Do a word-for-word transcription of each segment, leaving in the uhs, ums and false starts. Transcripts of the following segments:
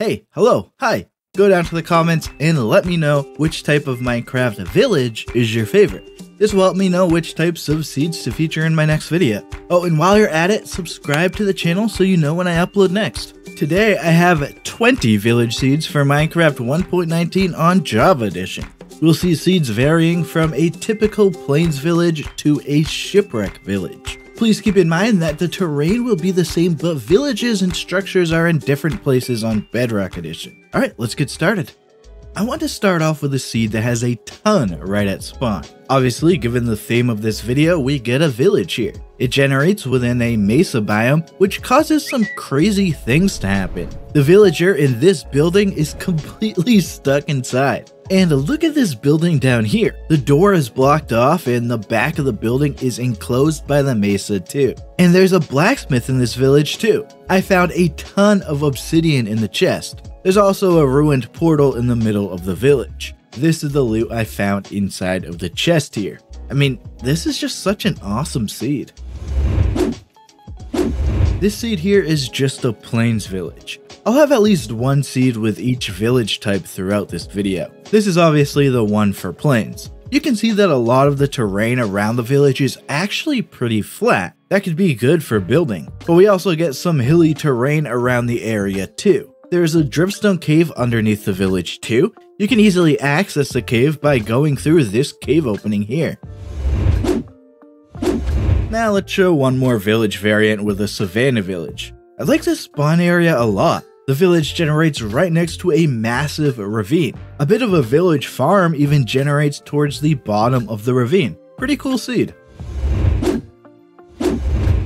hey, hello, hi. Go down to the comments and let me know which type of Minecraft village is your favorite. This will help me know which types of seeds to feature in my next video. Oh, and while you're at it, subscribe to the channel so you know when I upload next. Today I have twenty village seeds for Minecraft one point nineteen on Java Edition. We'll see seeds varying from a typical plains village to a shipwreck village. Please keep in mind that the terrain will be the same, but villages and structures are in different places on Bedrock Edition. All right, let's get started. I want to start off with a seed that has a ton right at spawn. Obviously, given the theme of this video, we get a village here. It generates within a mesa biome, which causes some crazy things to happen. The villager in this building is completely stuck inside. And look at this building down here. The door is blocked off and the back of the building is enclosed by the mesa too. And there's a blacksmith in this village too. I found a ton of obsidian in the chest. There's also a ruined portal in the middle of the village. This is the loot I found inside of the chest here. I mean, this is just such an awesome seed. This seed here is just a plains village. I'll have at least one seed with each village type throughout this video. This is obviously the one for plains. You can see that a lot of the terrain around the village is actually pretty flat. That could be good for building, but we also get some hilly terrain around the area too. There's a dripstone cave underneath the village too. You can easily access the cave by going through this cave opening here. Now let's show one more village variant with a savanna village. I like this spawn area a lot. The village generates right next to a massive ravine. A bit of a village farm even generates towards the bottom of the ravine. Pretty cool seed.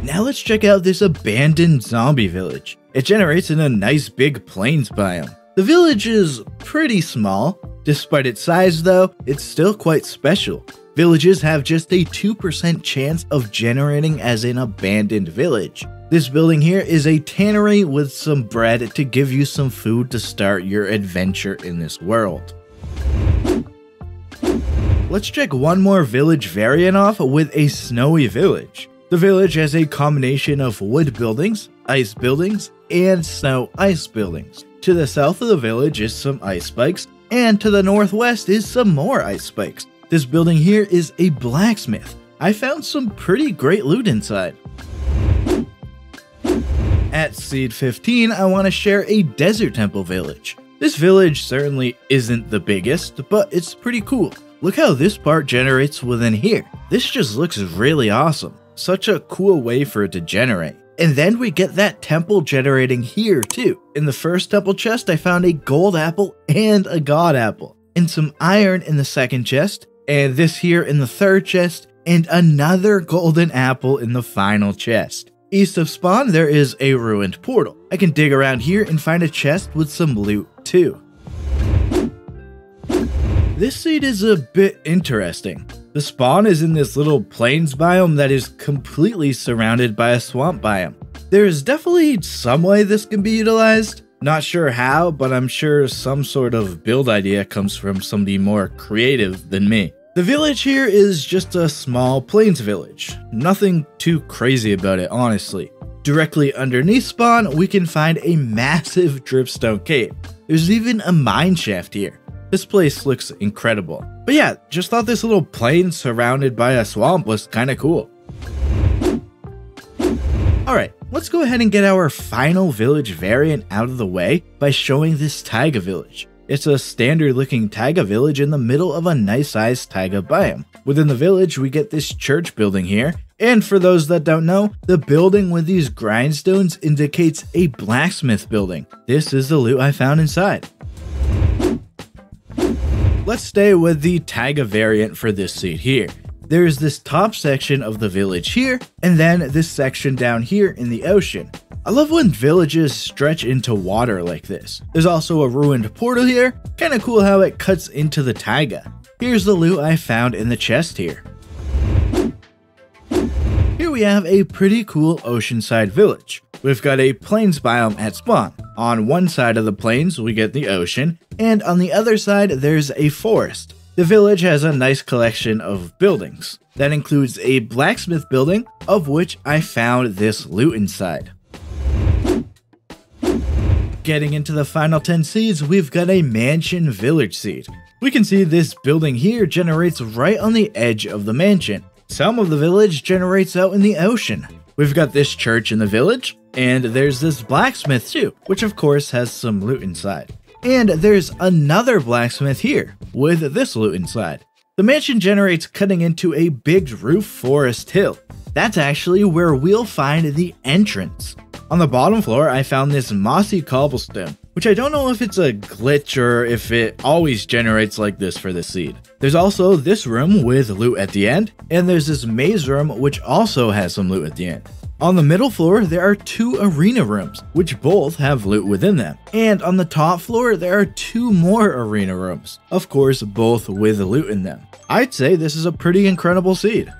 Now let's check out this abandoned zombie village. It generates in a nice big plains biome. The village is pretty small. Despite its size though, it's still quite special. Villages have just a two percent chance of generating as an abandoned village. This building here is a tannery with some bread to give you some food to start your adventure in this world. Let's check one more village variant off with a snowy village. The village has a combination of wood buildings, ice buildings, and snow ice buildings. To the south of the village is some ice spikes, and to the northwest is some more ice spikes. This building here is a blacksmith. I found some pretty great loot inside. At seed fifteen, I want to share a desert temple village. This village certainly isn't the biggest, but it's pretty cool. Look how this part generates within here. This just looks really awesome. Such a cool way for it to generate. And then we get that temple generating here too. In the first temple chest, I found a gold apple and a god apple, and some iron in the second chest, and this here in the third chest, and another golden apple in the final chest. East of spawn, there is a ruined portal. I can dig around here and find a chest with some loot too. This seed is a bit interesting. The spawn is in this little plains biome that is completely surrounded by a swamp biome. There is definitely some way this can be utilized. Not sure how, but I'm sure some sort of build idea comes from somebody more creative than me. The village here is just a small plains village. Nothing too crazy about it, honestly. Directly underneath spawn, we can find a massive dripstone cave. There's even a mine shaft here. This place looks incredible. But yeah, just thought this little plain surrounded by a swamp was kinda cool. Alright, let's go ahead and get our final village variant out of the way by showing this taiga village. It's a standard looking taiga village in the middle of a nice sized taiga biome. Within the village, we get this church building here. And for those that don't know, the building with these grindstones indicates a blacksmith building. This is the loot I found inside. Let's stay with the taiga variant for this seed here. There is this top section of the village here, and then this section down here in the ocean. I love when villages stretch into water like this. There's also a ruined portal here. Kinda cool how it cuts into the taiga. Here's the loot I found in the chest here. Here we have a pretty cool oceanside village. We've got a plains biome at spawn. On one side of the plains, we get the ocean, and on the other side, there's a forest. The village has a nice collection of buildings. That includes a blacksmith building, of which I found this loot inside. Getting into the final ten seeds, we've got a mansion village seed. We can see this building here generates right on the edge of the mansion. Some of the village generates out in the ocean. We've got this church in the village, and there's this blacksmith too, which of course has some loot inside. And there's another blacksmith here, with this loot inside. The mansion generates cutting into a big roof forest hill. That's actually where we'll find the entrance. On the bottom floor, I found this mossy cobblestone, which I don't know if it's a glitch or if it always generates like this for this seed. There's also this room with loot at the end, and there's this maze room which also has some loot at the end. On the middle floor, there are two arena rooms, which both have loot within them. And on the top floor, there are two more arena rooms, of course, both with loot in them. I'd say this is a pretty incredible seed.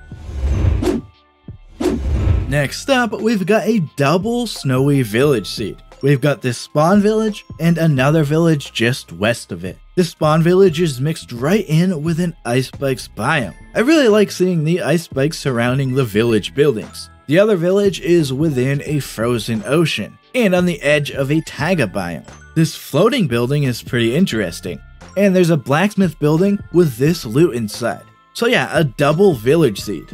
Next up, we've got a double snowy village seed. We've got this spawn village and another village just west of it. This spawn village is mixed right in with an ice spikes biome. I really like seeing the ice spikes surrounding the village buildings. The other village is within a frozen ocean and on the edge of a taiga biome. This floating building is pretty interesting, and there's a blacksmith building with this loot inside. So yeah, a double village seed.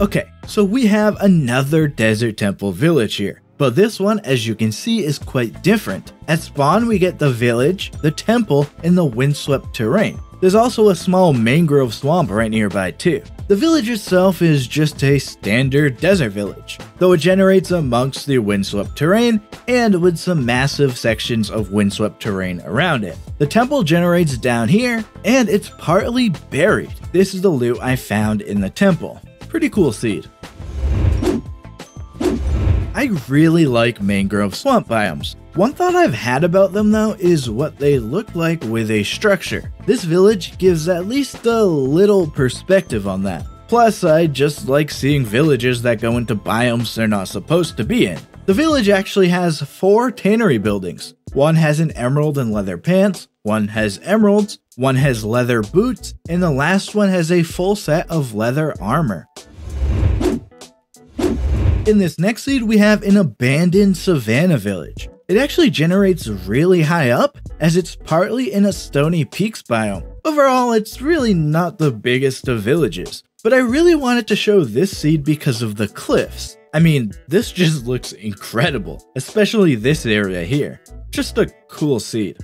Okay, so we have another desert temple village here, but this one, as you can see, is quite different. At spawn, we get the village, the temple, and the windswept terrain. There's also a small mangrove swamp right nearby too. The village itself is just a standard desert village, though it generates amongst the windswept terrain and with some massive sections of windswept terrain around it. The temple generates down here, and it's partly buried. This is the loot I found in the temple. Pretty cool seed. I really like mangrove swamp biomes. One thought I've had about them though is what they look like with a structure. This village gives at least a little perspective on that. Plus, I just like seeing villages that go into biomes they're not supposed to be in. The village actually has four tannery buildings. One has an emerald and leather pants, one has emeralds, one has leather boots, and the last one has a full set of leather armor. In this next seed, we have an abandoned savanna village. It actually generates really high up, as it's partly in a stony peaks biome. Overall, it's really not the biggest of villages, but I really wanted to show this seed because of the cliffs. I mean, this just looks incredible, especially this area here. Just a cool seed.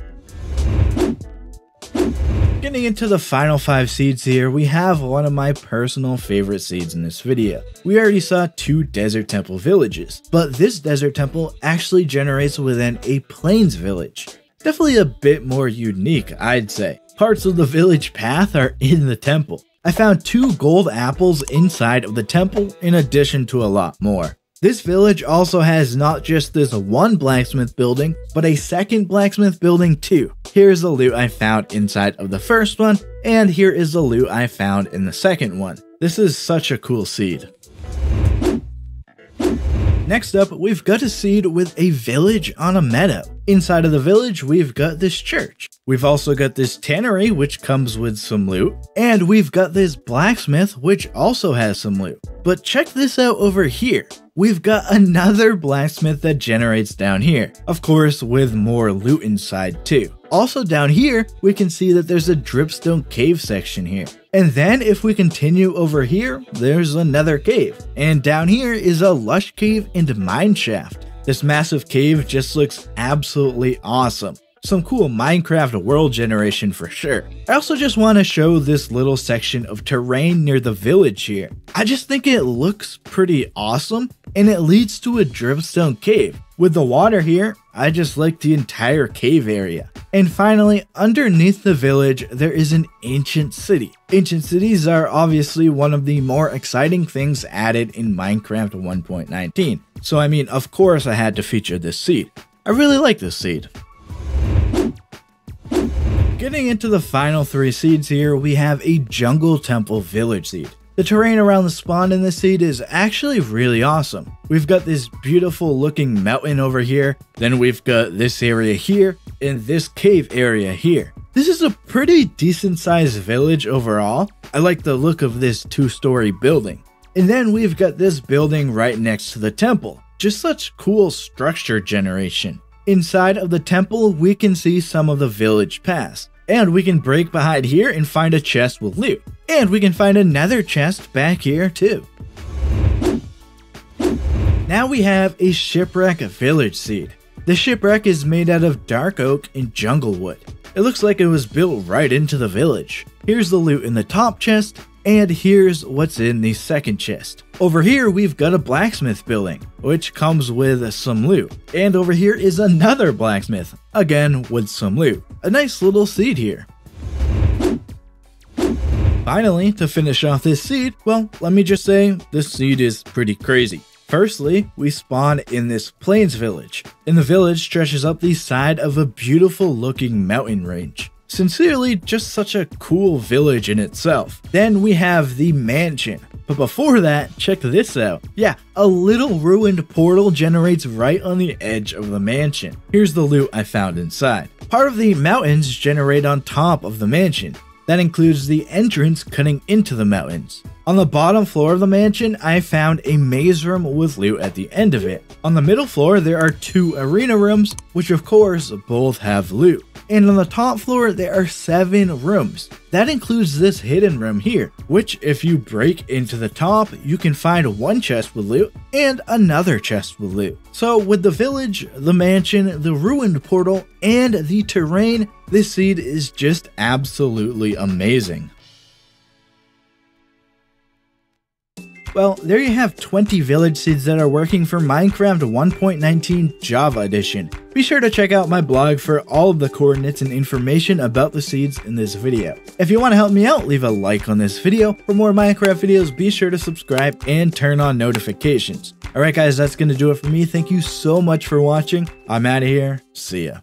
Getting into the final five seeds here, we have one of my personal favorite seeds in this video. We already saw two desert temple villages, but this desert temple actually generates within a plains village. Definitely a bit more unique, I'd say. Parts of the village path are in the temple. I found two gold apples inside of the temple in addition to a lot more. This village also has not just this one blacksmith building, but a second blacksmith building too. Here's the loot I found inside of the first one, and here is the loot I found in the second one. This is such a cool seed. Next up, we've got a seed with a village on a meadow. Inside of the village, we've got this church. We've also got this tannery, which comes with some loot. And we've got this blacksmith, which also has some loot. But check this out over here. We've got another blacksmith that generates down here, of course with more loot inside too. Also down here, we can see that there's a dripstone cave section here. And then if we continue over here, there's another cave. And down here is a lush cave and mine shaft. This massive cave just looks absolutely awesome. Some cool Minecraft world generation for sure. I also just want to show this little section of terrain near the village here. I just think it looks pretty awesome, and it leads to a dripstone cave. With the water here, I just like the entire cave area. And finally, underneath the village, there is an ancient city. Ancient cities are obviously one of the more exciting things added in Minecraft one point nineteen. So I mean, of course I had to feature this seed. I really like this seed. Getting into the final three seeds here, we have a jungle temple village seed. The terrain around the spawn in this seed is actually really awesome. We've got this beautiful looking mountain over here, then we've got this area here, and this cave area here. This is a pretty decent sized village overall. I like the look of this two-story building. And then we've got this building right next to the temple. Just such cool structure generation. Inside of the temple, we can see some of the village past, and we can break behind here and find a chest with loot. And we can find another chest back here too. Now we have a shipwreck village seed. The shipwreck is made out of dark oak and jungle wood. It looks like it was built right into the village. Here's the loot in the top chest, and here's what's in the second chest. Over here we've got a blacksmith building, which comes with some loot. And over here is another blacksmith, again with some loot. A nice little seed here. Finally, to finish off this seed, well, let me just say, this seed is pretty crazy. Firstly, we spawn in this plains village, and the village stretches up the side of a beautiful looking mountain range. Sincerely, just such a cool village in itself. Then we have the mansion, but before that, check this out. Yeah, a little ruined portal generates right on the edge of the mansion. Here's the loot I found inside. Part of the mountains generate on top of the mansion. That includes the entrance cutting into the mountains. On the bottom floor of the mansion, I found a maze room with loot at the end of it. On the middle floor, there are two arena rooms, which of course both have loot. And on the top floor, there are seven rooms. That includes this hidden room here, which if you break into the top, you can find one chest with loot and another chest with loot. So with the village, the mansion, the ruined portal, and the terrain, this seed is just absolutely amazing. Well, there you have twenty village seeds that are working for Minecraft one point nineteen Java Edition. Be sure to check out my blog for all of the coordinates and information about the seeds in this video. If you want to help me out, leave a like on this video. For more Minecraft videos, be sure to subscribe and turn on notifications. Alright guys, that's going to do it for me. Thank you so much for watching. I'm out of here. See ya.